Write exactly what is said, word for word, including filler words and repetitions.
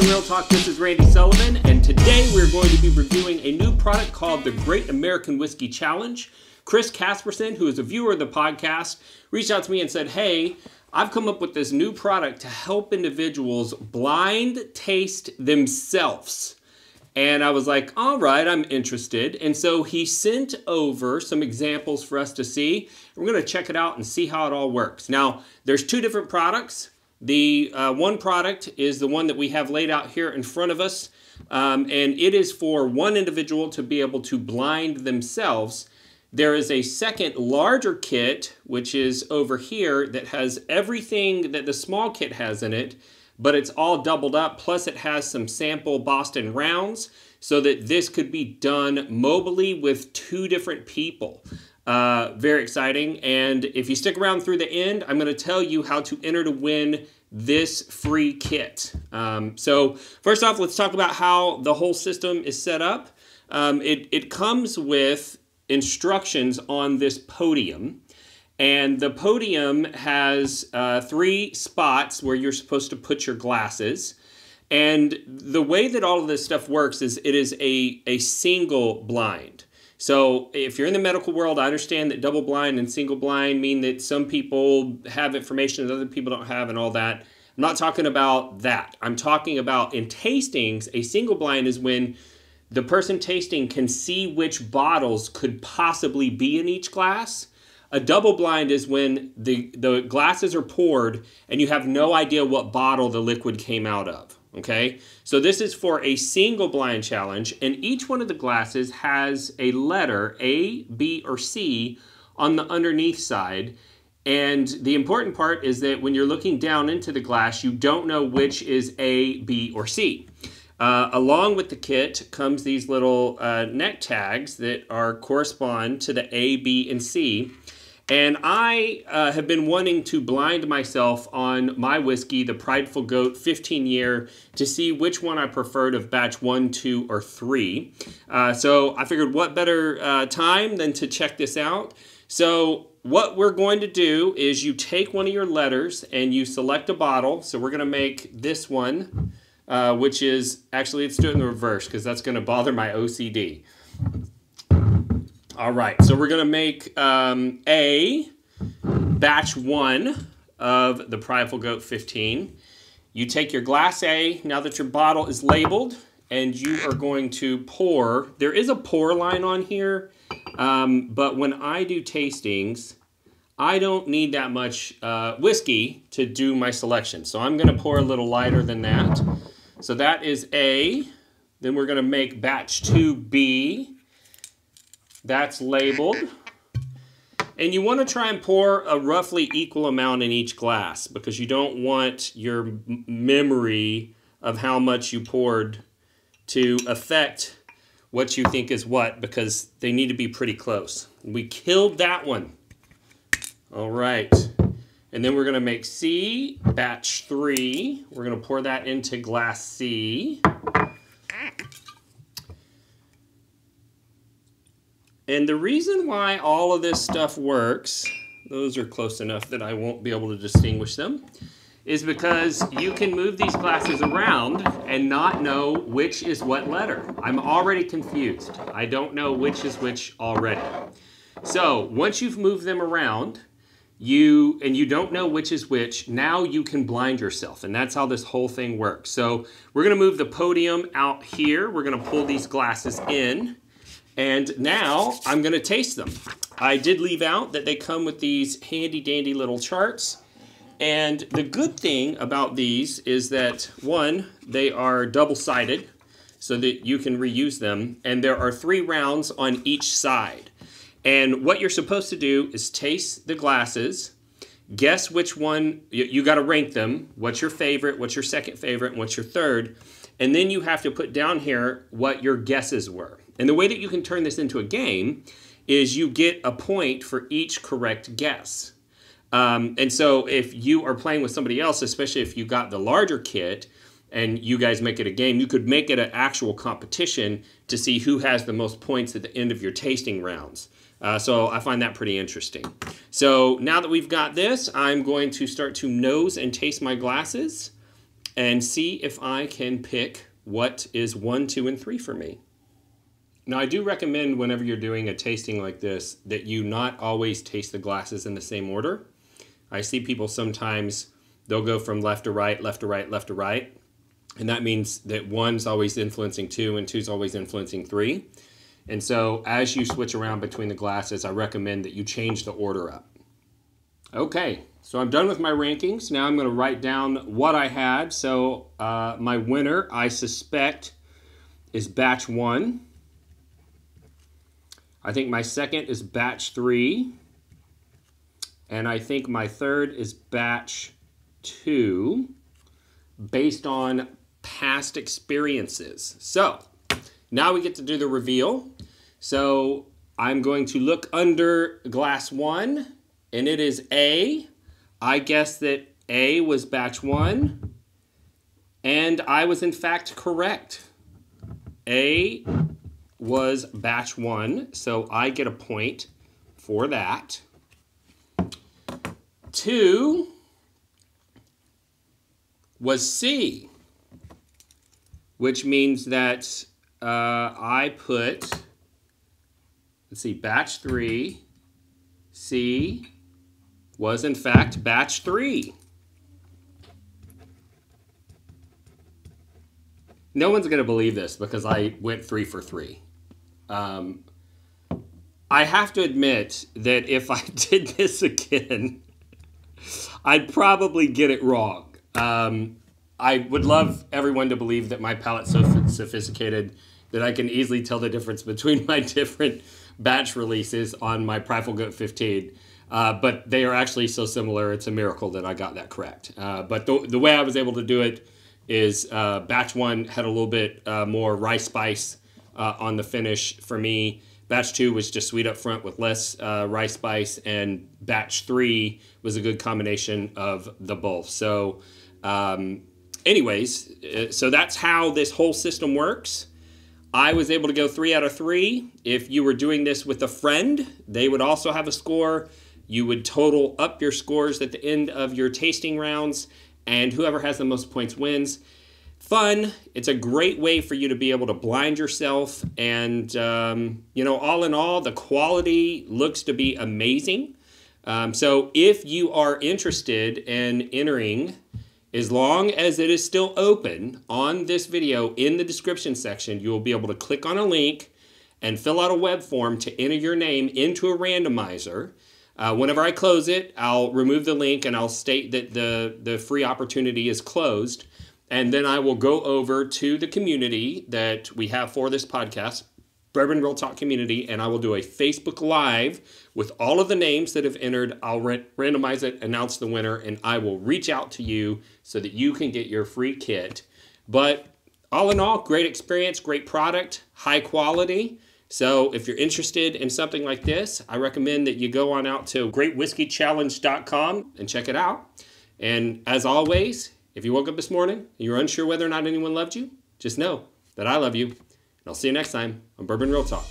Bourbon Real Talk. This is Randy Sullivan, and today we're going to be reviewing a new product called the Great American Whiskey Challenge. Chris Kaspersen, who is a viewer of the podcast, reached out to me and said, hey, I've come up with this new product to help individuals blind taste themselves. And I was like, all right, I'm interested. And so he sent over some examples for us to see. We're going to check it out and see how it all works. Now, there's two different products. The uh, one product is the one that we have laid out here in front of us. Um, and it is for one individual to be able to blind themselves. There is a second larger kit, which is over here, that has everything that the small kit has in it, but it's all doubled up. Plus it has some sample Boston rounds so that this could be done mobily with two different people. Uh, very exciting. And if you stick around through the end, I'm going to tell you how to enter to win this free kit. Um, so first off, let's talk about how the whole system is set up. Um, it, it comes with instructions on this podium. And the podium has uh, three spots where you're supposed to put your glasses. And the way that all of this stuff works is it is a, a single blind. So if you're in the medical world, I understand that double blind and single blind mean that some people have information that other people don't have and all that. I'm not talking about that. I'm talking about in tastings, a single blind is when the person tasting can see which bottles could possibly be in each glass. A double blind is when the, the glasses are poured and you have no idea what bottle the liquid came out of, okay? So this is for a single blind challenge, and each one of the glasses has a letter, A, B, or C, on the underneath side. And the important part is that when you're looking down into the glass, you don't know which is A, B, or C. Uh, along with the kit comes these little uh, neck tags that are correspond to the A, B, and C. And I uh, have been wanting to blind myself on my whiskey, the Prideful Goat fifteen year, to see which one I preferred of batch one, two, or three. Uh, so I figured what better uh, time than to check this out. So what we're going to do is you take one of your letters and you select a bottle. So we're going to make this one, uh, which is, actually let's do it in the reverse because that's going to bother my O C D. All right, so we're going to make um, A, batch one of the Prideful Goat fifteen. You take your glass A, now that your bottle is labeled, and you are going to pour. There is a pour line on here, um, but when I do tastings, I don't need that much uh, whiskey to do my selection. So I'm going to pour a little lighter than that. So that is A. Then we're going to make batch two B. That's labeled. And you want to try and pour a roughly equal amount in each glass because you don't want your memory of how much you poured to affect what you think is what, because they need to be pretty close. We killed that one. All right. And then we're going to make C, batch three. We're going to pour that into glass C. And the reason why all of this stuff works, those are close enough that I won't be able to distinguish them, is because you can move these glasses around and not know which is what letter. I'm already confused. I don't know which is which already. So once you've moved them around, you and you don't know which is which, now you can blind yourself. And that's how this whole thing works. So we're going to move the podium out here. We're going to pull these glasses in. And now I'm going to taste them. I did leave out that they come with these handy dandy little charts. And the good thing about these is that, one, they are double-sided so that you can reuse them. And there are three rounds on each side. And what you're supposed to do is taste the glasses, guess which one, you, you got to rank them. What's your favorite, what's your second favorite, and what's your third? And then you have to put down here what your guesses were. And the way that you can turn this into a game is you get a point for each correct guess. Um, and so if you are playing with somebody else, especially if you got the larger kit and you guys make it a game, you could make it an actual competition to see who has the most points at the end of your tasting rounds. Uh, so I find that pretty interesting. So now that we've got this, I'm going to start to nose and taste my glasses. and see if I can pick what is one, two, and three for me. Now, I do recommend whenever you're doing a tasting like this that you not always taste the glasses in the same order. I see people sometimes, they'll go from left to right, left to right, left to right. And that means that one's always influencing two and two's always influencing three. And so as you switch around between the glasses, I recommend that you change the order up. Okay, so I'm done with my rankings. Now I'm going to write down what I had. So uh, my winner, I suspect, is batch one. I think my second is batch three. And I think my third is batch two, based on past experiences. So now we get to do the reveal. So I'm going to look under glass one, and it is A. I guess that A was batch one, and I was in fact correct. A was batch one, so I get a point for that. Two was C, which means that uh, I put, let's see, batch three, C was in fact batch three. No one's going to believe this because I went three for three. Um, I have to admit that if I did this again, I'd probably get it wrong. Um, I would love everyone to believe that my palate's so sophisticated that I can easily tell the difference between my different batch releases on my Prideful Goat fifteen, uh, but they are actually so similar, it's a miracle that I got that correct. Uh, but the, the way I was able to do it is uh, batch one had a little bit uh, more rice spice uh, on the finish for me. Batch two was just sweet up front with less uh, rice spice, and batch three was a good combination of the both. So um, anyways, so that's how this whole system works. I was able to go three out of three. If you were doing this with a friend, they would also have a score. You would total up your scores at the end of your tasting rounds, and whoever has the most points wins. Fun. It's a great way for you to be able to blind yourself. And, um, you know, all in all, the quality looks to be amazing. Um, so if you are interested in entering, as long as it is still open on this video, in the description section, you will be able to click on a link and fill out a web form to enter your name into a randomizer. Uh, whenever I close it, I'll remove the link and I'll state that the, the free opportunity is closed. And then I will go over to the community that we have for this podcast, Bourbon Real Talk community, and I will do a Facebook Live with all of the names that have entered. I'll randomize it, announce the winner, and I will reach out to you so that you can get your free kit. But all in all, great experience, great product, high quality. So if you're interested in something like this, I recommend that you go on out to great whiskey challenge dot com and check it out. And as always, if you woke up this morning and you're unsure whether or not anyone loved you, just know that I love you. And I'll see you next time on Bourbon Real Talk.